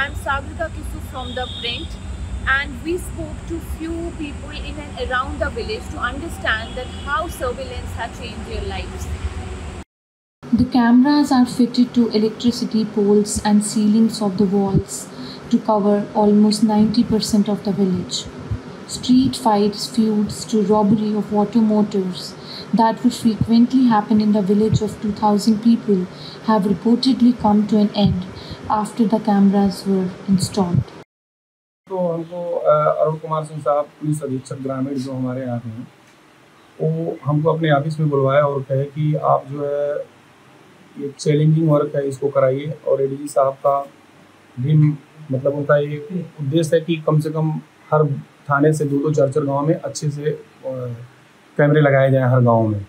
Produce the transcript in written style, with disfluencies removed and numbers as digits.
I'm Sagrika Kissu from The Print, and we spoke to few people in and around the village to understand that how surveillance has changed their lives. The cameras are fitted to electricity poles and ceilings of the walls to cover almost 90% of the village. Street fights, feuds to robbery of water motors that would frequently happen in the village of 2,000 people have reportedly come to an end after the cameras were installed. तो हमको अरुण कुमार सिंह साहब police अधीक्षक ग्रामीण जो हमारे यहाँ हैं, वो हमको अपने ऑफिस में बुलवाया और कहे कि आप जो है ये चैलेंजिंग वर्क है इसको कराइए, और एडीजी साहब का भी मतलब उनका ये उद्देश्य है कि कम से कम हर थाने से 2-4 गाँव में अच्छे से कैमरे लगाए जाएं हर गाँव में।